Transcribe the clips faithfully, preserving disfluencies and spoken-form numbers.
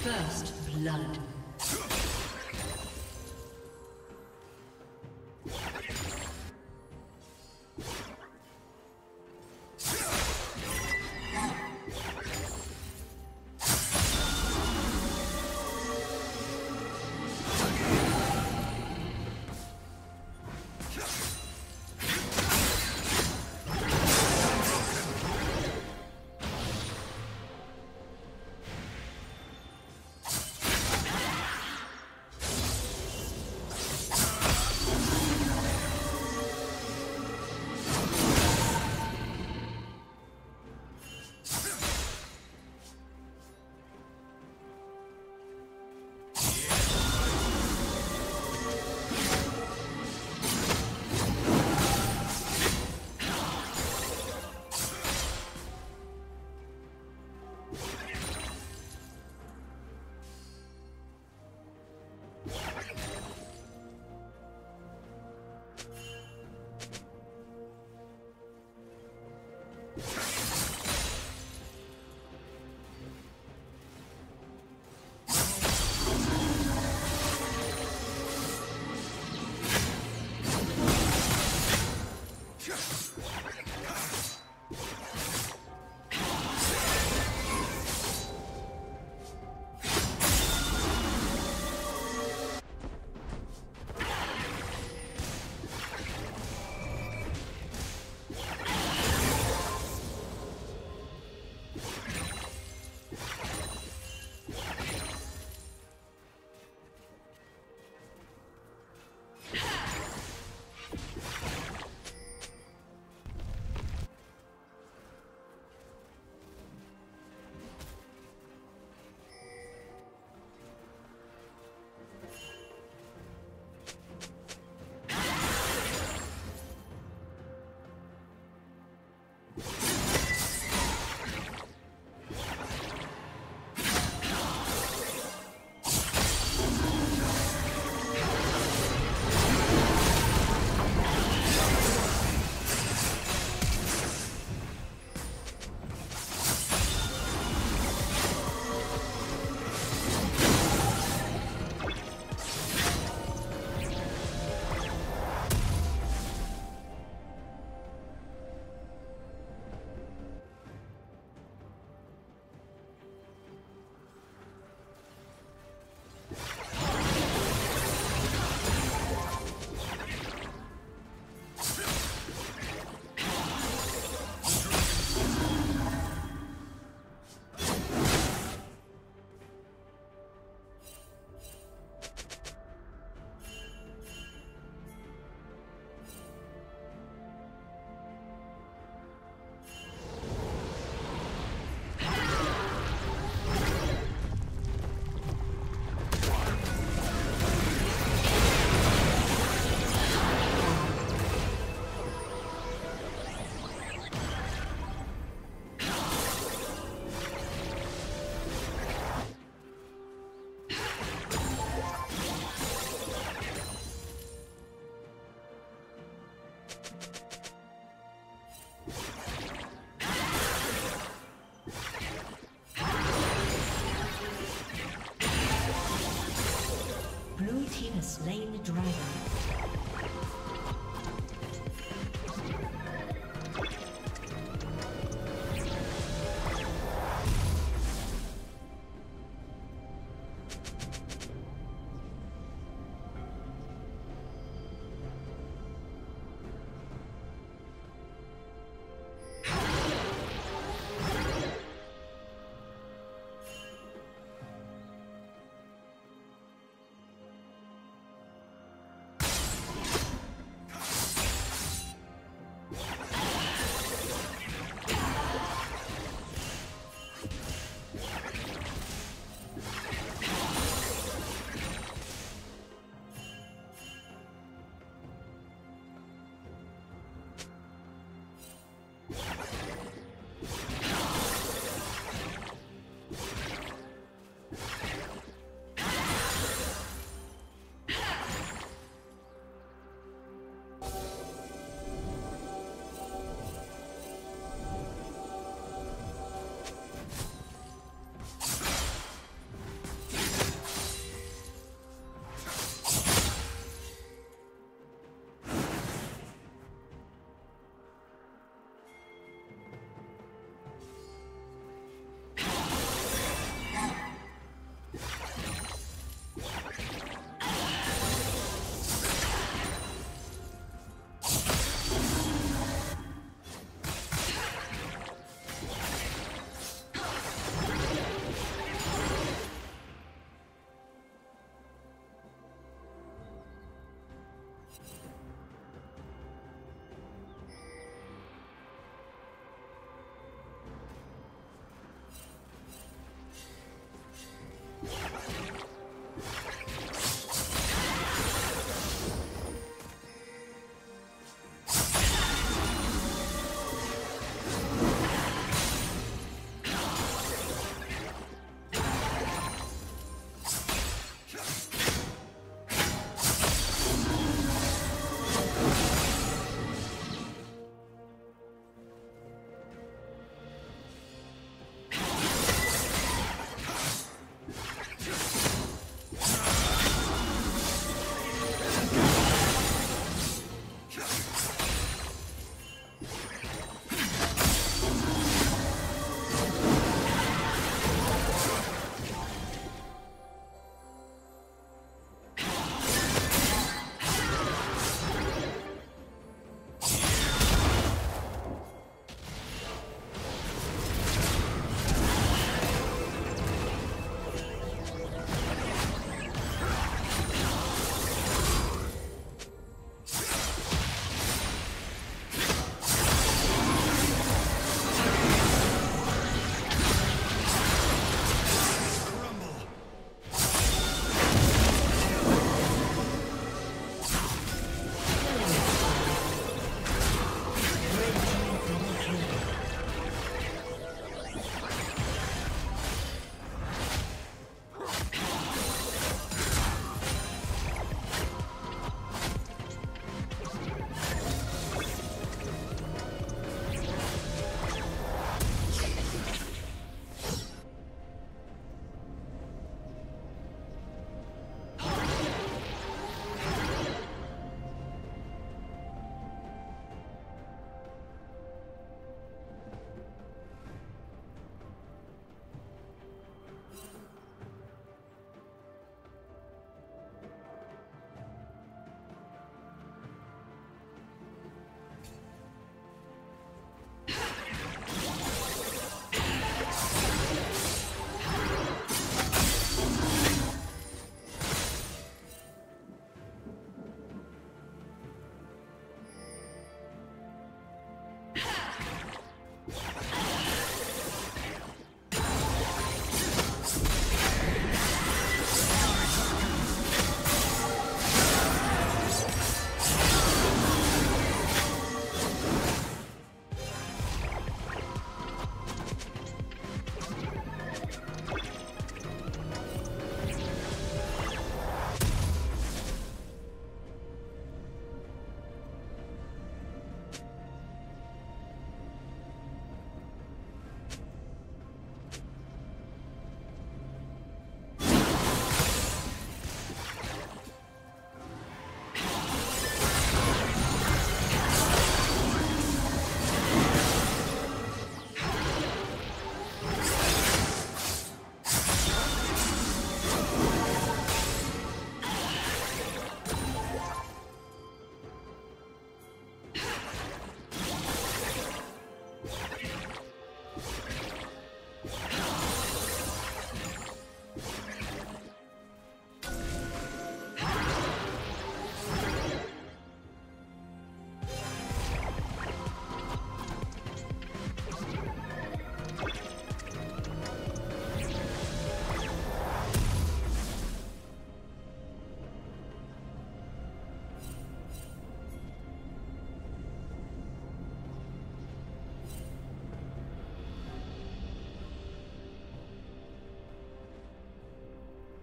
First blood.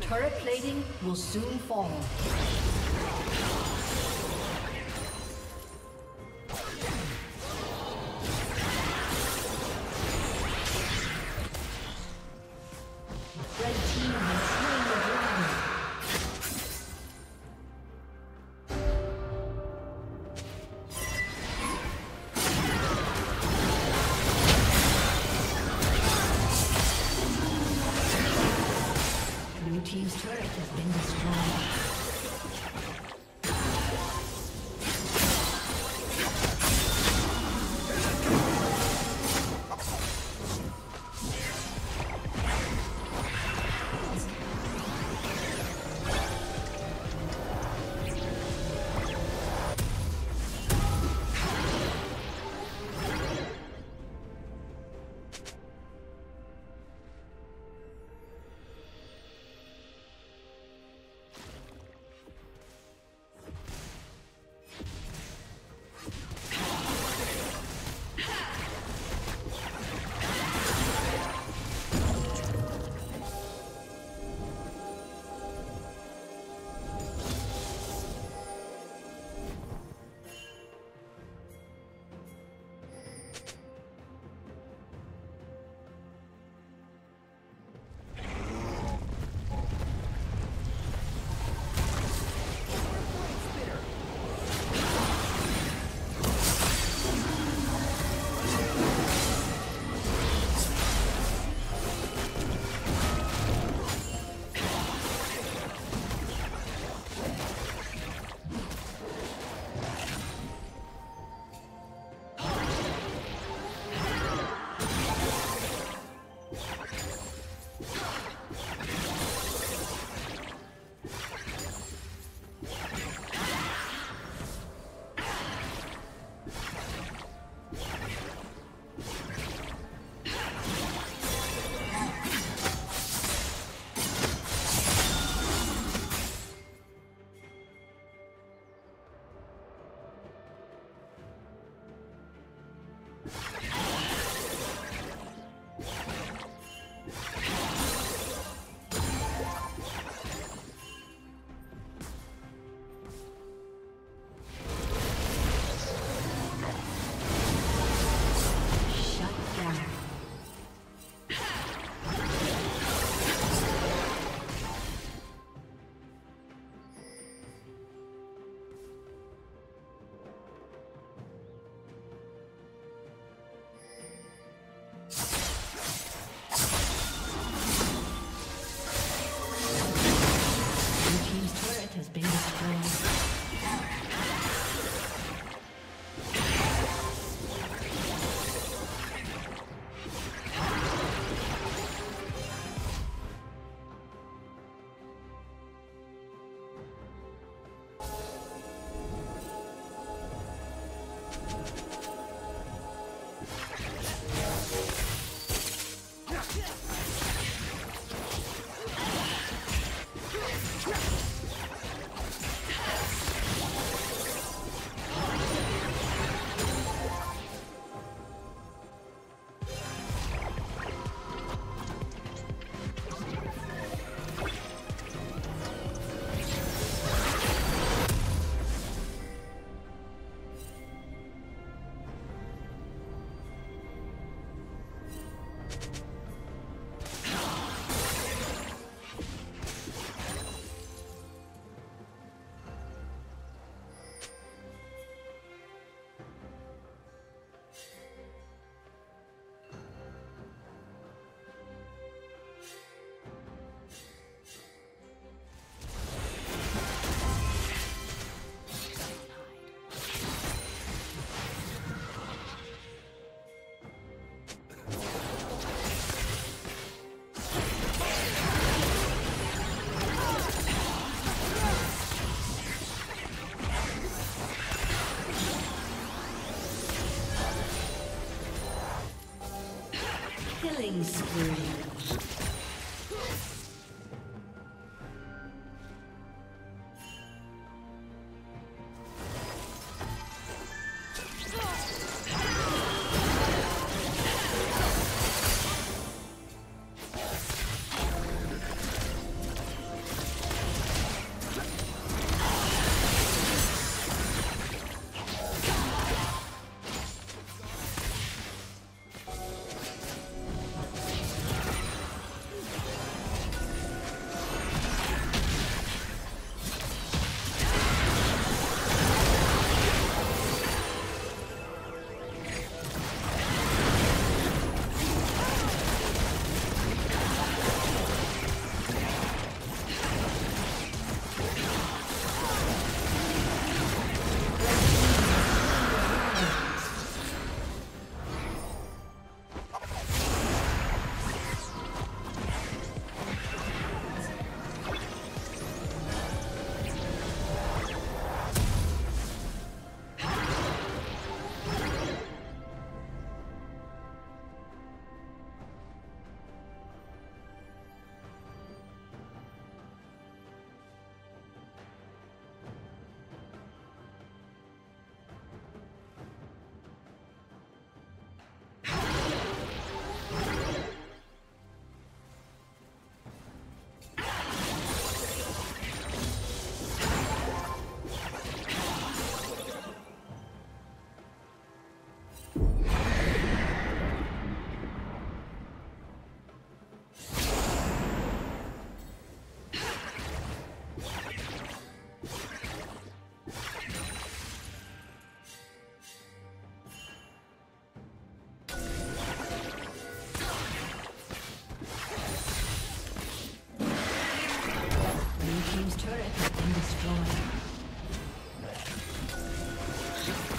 Turret plating will soon fall.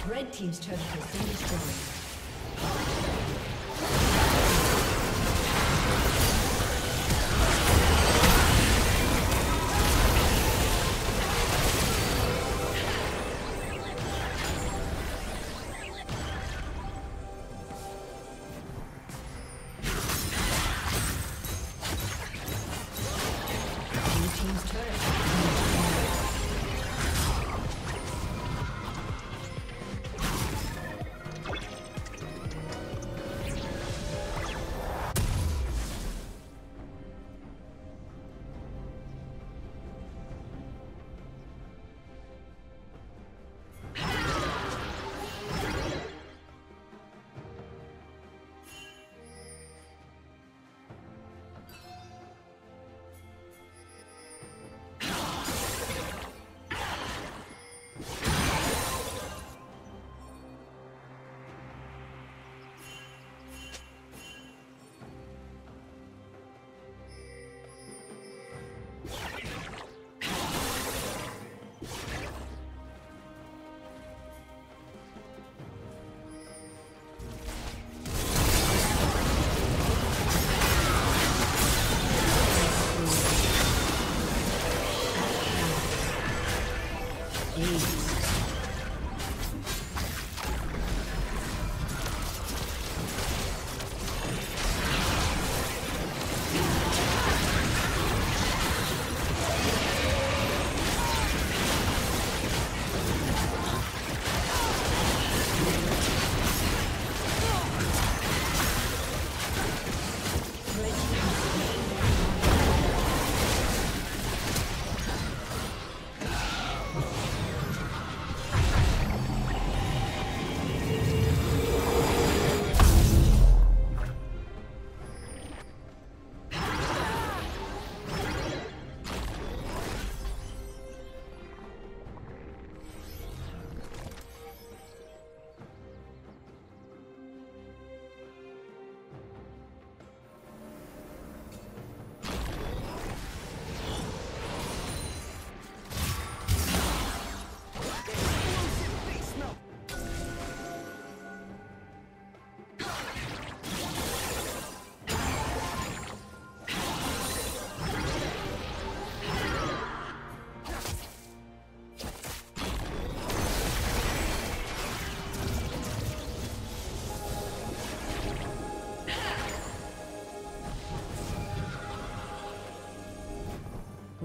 Red team's turret has been destroyed.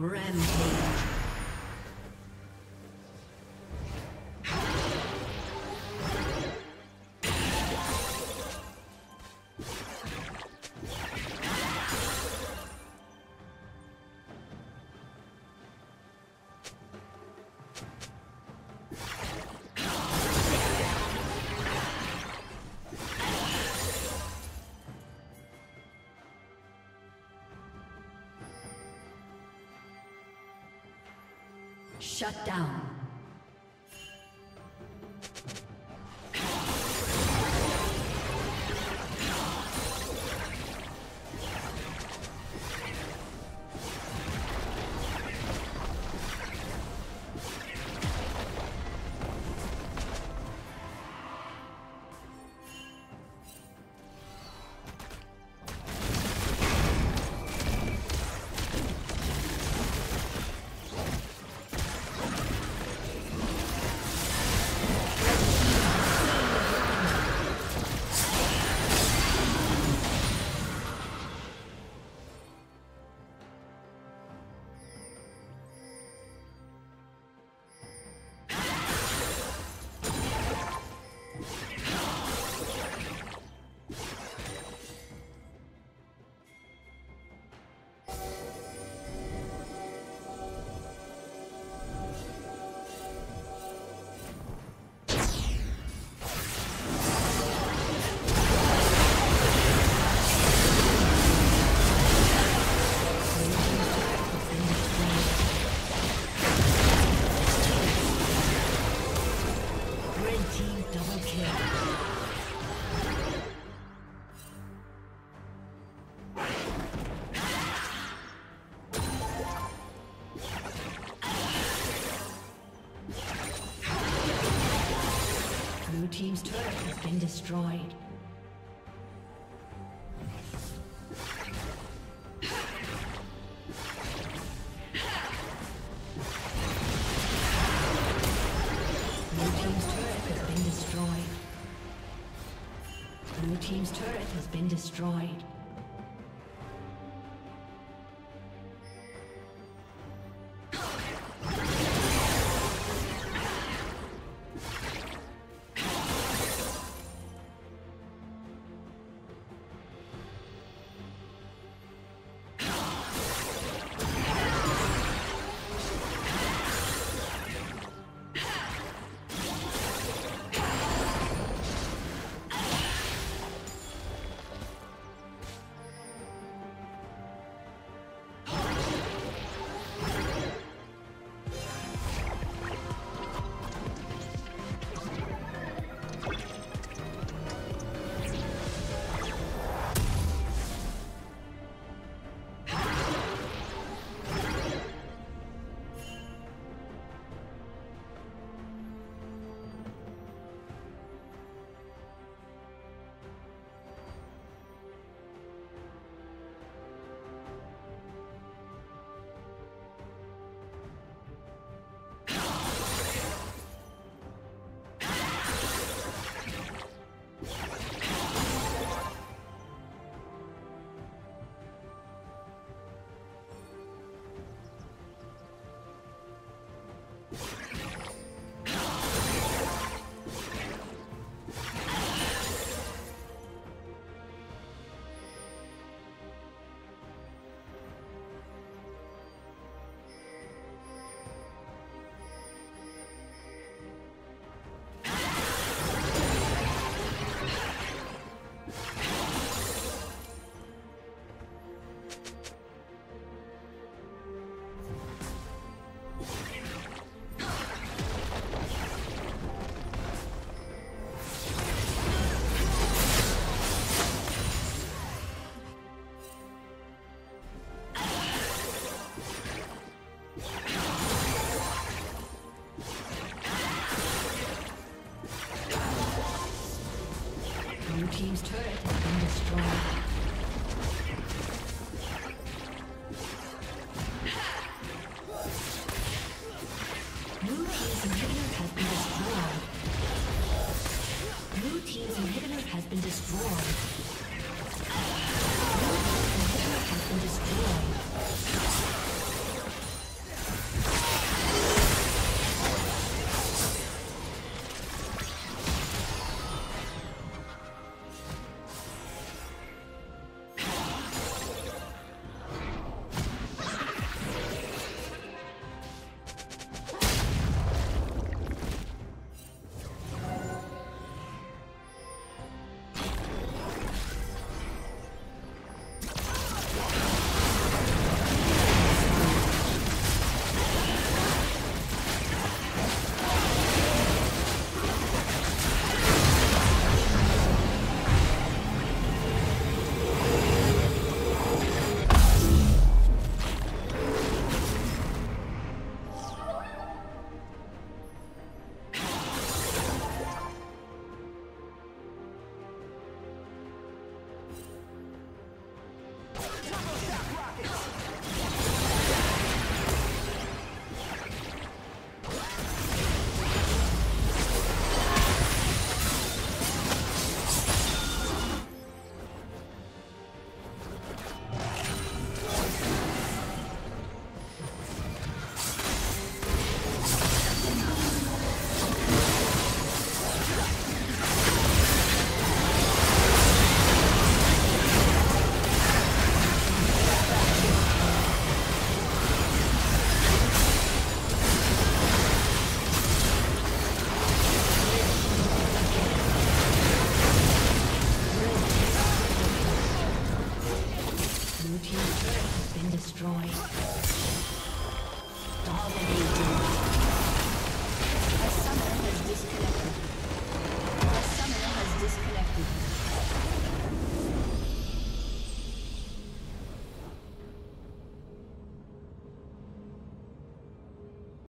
Rampage. Shut down. Team's turret has been destroyed. Blue team's turret has been destroyed. Blue team's turret has been destroyed. Blue team's turret has been destroyed.